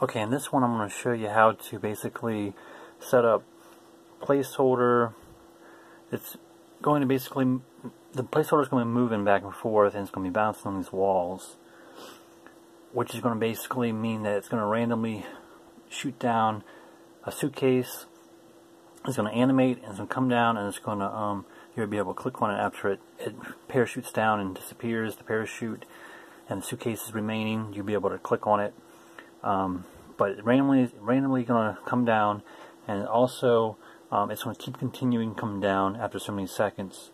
Okay, in this one I'm going to show you how to basically set up placeholder. It's going to basically, the placeholder is going to be moving back and forth and it's going to be bouncing on these walls, which is going to basically mean that it's going to randomly shoot down a suitcase. It's going to animate and it's going to come down and it's going to, you'll be able to click on it after it parachutes down and disappears, the parachute, and the suitcase is remaining. You'll be able to click on it. But randomly going to come down, and also it's going to keep continuing coming down after so many seconds.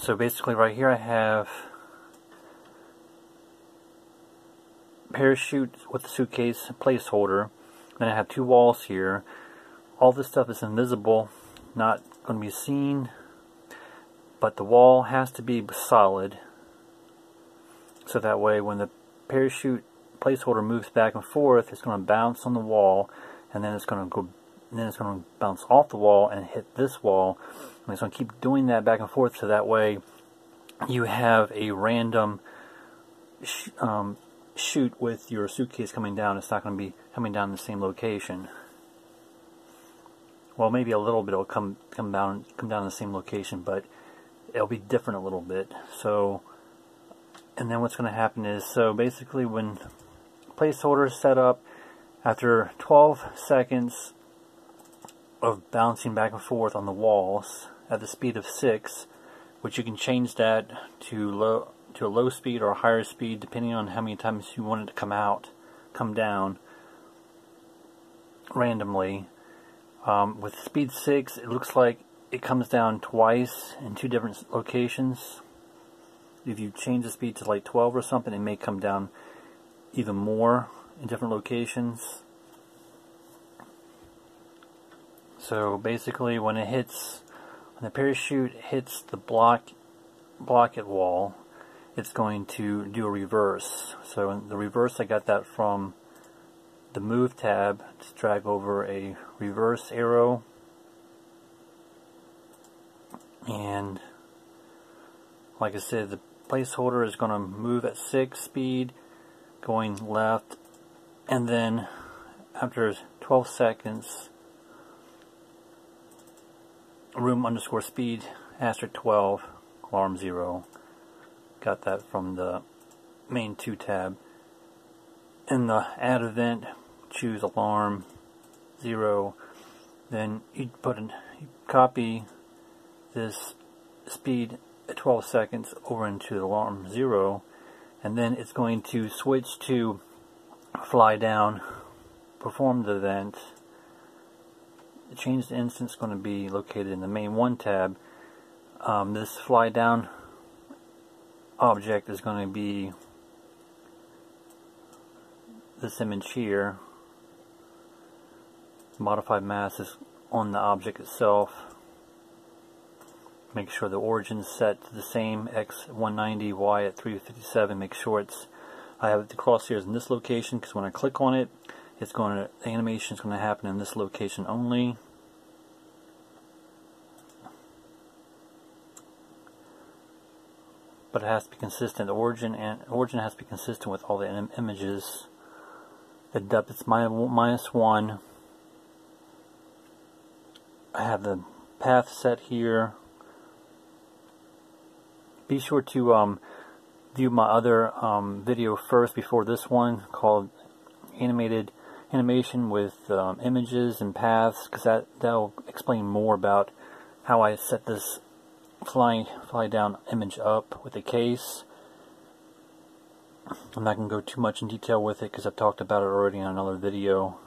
So basically right here I have parachute with the suitcase placeholder, then I have two walls here. All this stuff is invisible, not going to be seen, but the wall has to be solid, so that way when the parachute placeholder moves back and forth, it's going to bounce on the wall, and then it's going to go, and then it's going to bounce off the wall and hit this wall, and it's going to keep doing that back and forth. So that way, you have a random shoot with your suitcase coming down. It's not going to be coming down in the same location. Well, maybe a little bit will come down in the same location, but it'll be different a little bit. So. And then what's going to happen is, so basically when placeholder is set up, after 12 seconds of bouncing back and forth on the walls at the speed of 6, which you can change that to a low speed or a higher speed depending on how many times you want it to come down randomly. With speed 6, it looks like it comes down twice in two different locations. If you change the speed to like 12 or something, it may come down even more in different locations. So basically when the parachute hits the block wall, it's going to do a reverse. So in the reverse, I got that from the move tab. Just drag over a reverse arrow and like I said, the placeholder is going to move at 6 speed, going left, and then after 12 seconds, room_speed, asterisk 12, alarm 0. Got that from the main 2 tab. In the add event, choose alarm 0. Then you copy this speed at 12 seconds over into alarm 0, and then it's going to switch to fly down, perform the event. The change to instance is going to be located in the main 1 tab. This fly down object is going to be this image here. Modified mass is on the object itself. Make sure the origin is set to the same, X 190, Y at 357. Make sure I have the crosshairs in this location, because when I click on it, the animation is going to happen in this location only. But it has to be consistent. The origin has to be consistent with all the images. The depth is -1. I have the path set here. Be sure to view my other video first before this one, called animation with images and paths, because that'll explain more about how I set this fly down image up with the case. I'm not going to go too much in detail with it because I've talked about it already in another video.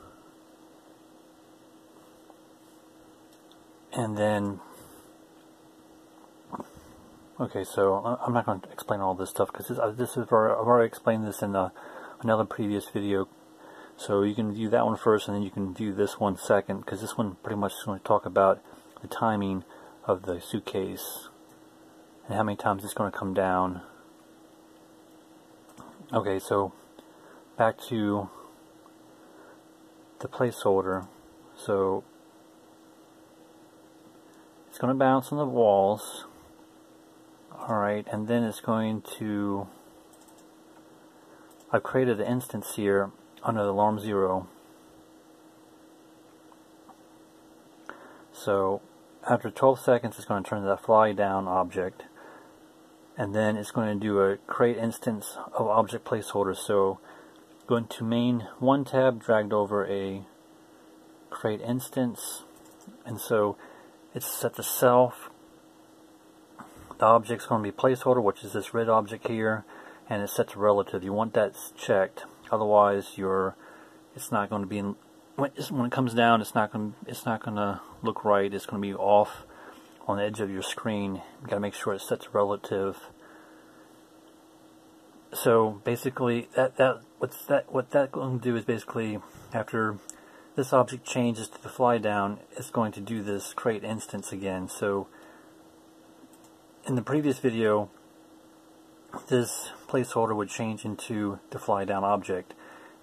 And then okay, so I'm not going to explain all this stuff because I've already explained this in another previous video. So you can view that one first, and then you can view this one second, because this one pretty much is going to talk about the timing of the suitcase and how many times it's going to come down. Okay, so back to the placeholder. So it's going to bounce on the walls. Alright, and then it's going to I've created an instance here under the alarm 0. So after 12 seconds, it's going to turn to that fly down object, and then it's going to do a create instance of object placeholder. So going to main one tab, dragged over a create instance, and so it's set to self. The object's going to be placeholder, which is this red object here, and it's set to relative. You want that checked, otherwise it's not going to be when it comes down. It's not going to look right. It's going to be off on the edge of your screen. You got to make sure it's set to relative. So basically, what that's going to do is basically after this object changes to the fly down, it's going to do this create instance again. So in the previous video, this placeholder would change into the fly down object,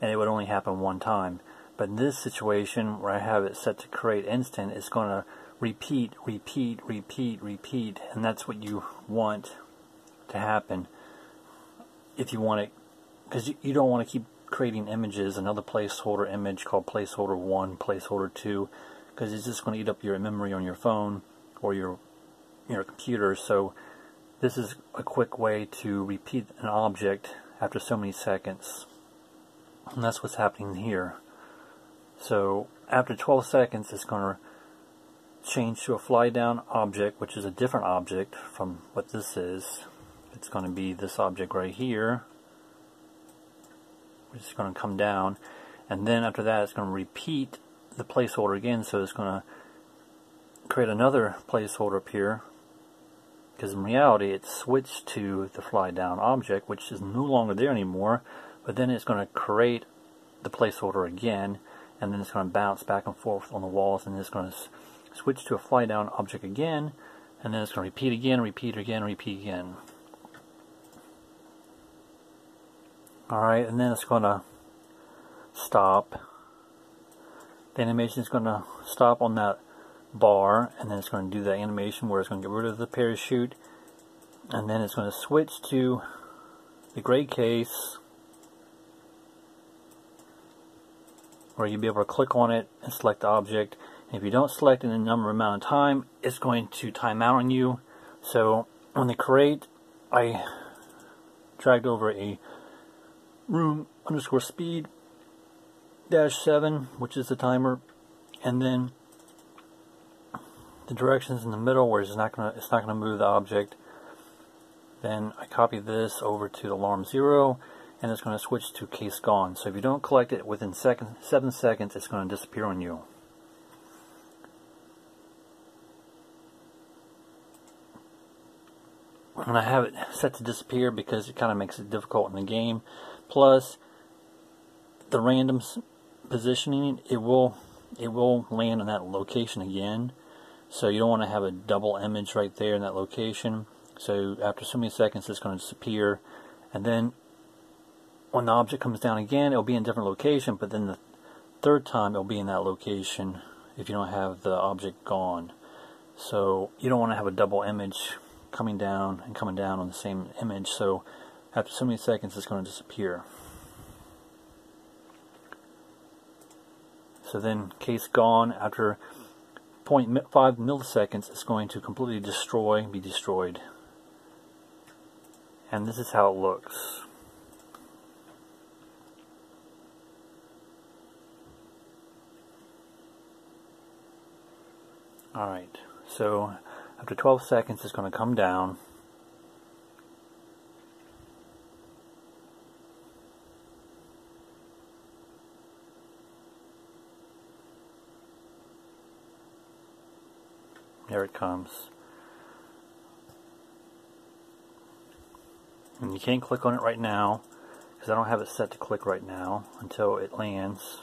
and it would only happen one time. But in this situation where I have it set to create instant, it's going to repeat, repeat, repeat, repeat, and that's what you want to happen. If you want it, because you don't want to keep creating images, another placeholder image called placeholder 1, placeholder 2, because it's just going to eat up your memory on your phone or your computer. So this is a quick way to repeat an object after so many seconds, and that's what's happening here. So after 12 seconds, it's going to change to a fly down object, which is a different object from what this is. It's going to be this object right here, which is going to come down, and then after that it's going to repeat the placeholder again. So it's going to create another placeholder up here, because in reality it switched to the fly down object, which is no longer there anymore, but then it's going to create the placeholder again, and then it's going to bounce back and forth on the walls, and it's going to switch to a fly down object again, and then it's going to repeat again, repeat again, repeat again. Alright, and then it's going to stop. The animation is going to stop on that bar, and then it's going to do the animation where it's going to get rid of the parachute, and then it's going to switch to the gray case, where you'll be able to click on it and select the object. And if you don't select in a number amount of time, it's going to time out on you. So on the create, I dragged over a room_speed-7, which is the timer, and then the directions in the middle where it's not gonna move the object. Then I copy this over to the alarm 0, and it's going to switch to case gone. So if you don't collect it within 7 seconds, it's going to disappear on you. And I have it set to disappear because it kind of makes it difficult in the game. Plus, the random positioning, it will land in that location again. So you don't want to have a double image right there in that location. So after so many seconds, it's going to disappear. And then when the object comes down again, it'll be in a different location. But then the third time, it'll be in that location if you don't have the object gone. So you don't want to have a double image coming down and coming down on the same image. So after so many seconds, it's going to disappear. So then case gone, after 0.5 milliseconds, it's going to completely be destroyed. And this is how it looks. Alright, so after 12 seconds, it's going to come down. There it comes. And you can't click on it right now, because I don't have it set to click right now until it lands.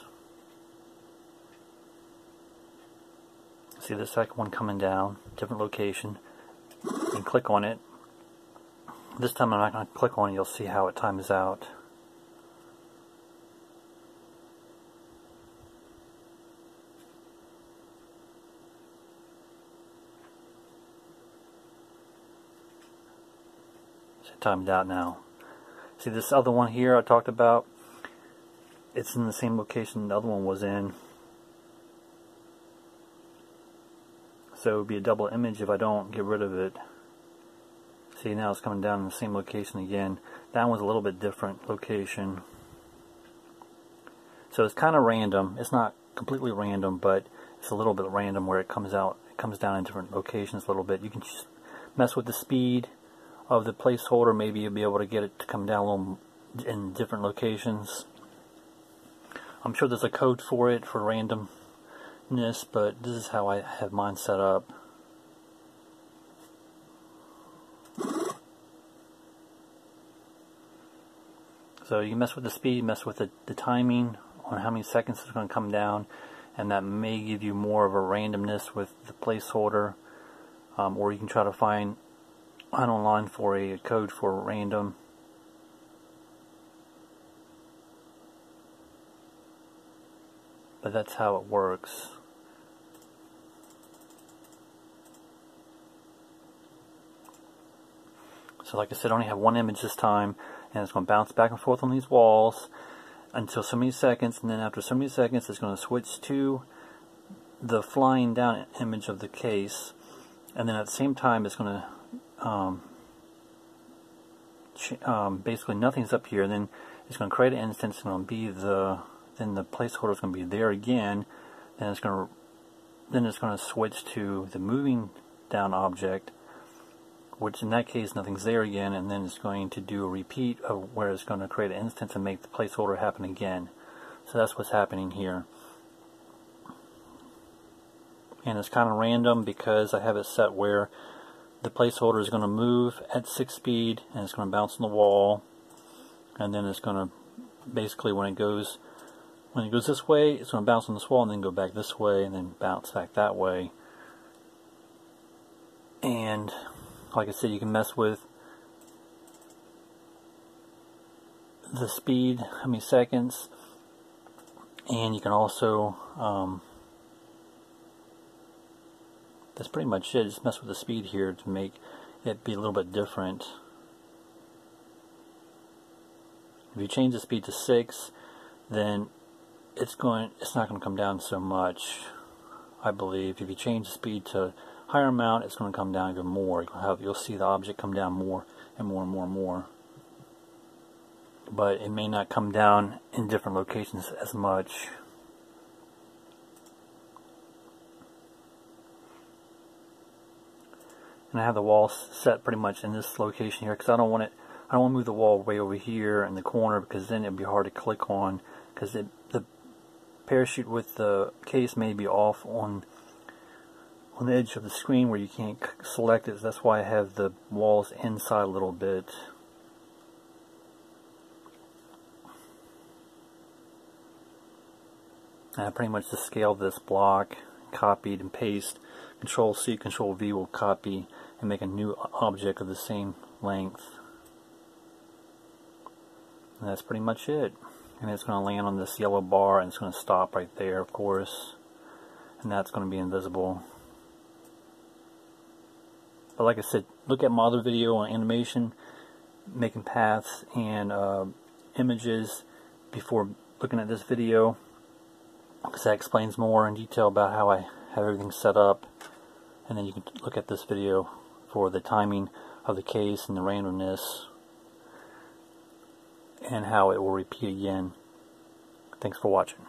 See the second one coming down, different location, and click on it. This time I'm not going to click on it, you'll see how it times out. So timed out now. See this other one here I talked about? It's in the same location the other one was in. So it would be a double image if I don't get rid of it. See, now it's coming down in the same location again. That one's a little bit different location. So it's kind of random. It's not completely random, but it's a little bit random where it comes out. It comes down in different locations a little bit. You can just mess with the speed of the placeholder. Maybe you'll be able to get it to come down a little in different locations. I'm sure there's a code for it for randomness, but this is how I have mine set up. So you mess with the speed, mess with the timing on how many seconds it's going to come down, and that may give you more of a randomness with the placeholder, or you can try to find online for a code for random. But that's how it works. So like I said, I only have one image this time, and it's going to bounce back and forth on these walls until so many seconds, and then after so many seconds it's going to switch to the flying down image of the case, and then at the same time it's going to basically nothing's up here, and then it's going to create an instance, and it'll be then the placeholder is going to be there again, and then it's going to switch to the moving down object, which in that case nothing's there again, and then it's going to do a repeat of where it's going to create an instance and make the placeholder happen again. So that's what's happening here. And it's kind of random because I have it set where the placeholder is going to move at 6 speed, and it's going to bounce on the wall, and then it's going to basically when it goes this way, it's going to bounce on this wall and then go back this way and then bounce back that way. And like I said, you can mess with the speed, how many seconds, and you can also, that's pretty much it, just mess with the speed here to make it be a little bit different. If you change the speed to 6, then it's not going to come down so much, I believe. If you change the speed to higher amount, it's going to come down even more. You'll see the object come down more and more and more and more. But it may not come down in different locations as much. And I have the wall set pretty much in this location here because I don't want to move the wall way over here in the corner, because then it'd be hard to click on, because the parachute with the case may be off on the edge of the screen where you can't select it. So that's why I have the walls inside a little bit. And I pretty much just scaled this block, copied and paste. Control C, Control V will copy and make a new object of the same length. And that's pretty much it. And it's going to land on this yellow bar, and it's going to stop right there, of course. And that's going to be invisible. But like I said, look at my other video on animation, making paths and images before looking at this video, because that explains more in detail about how I have everything set up. And then you can look at this video for the timing of the case and the randomness and how it will repeat again. Thanks for watching.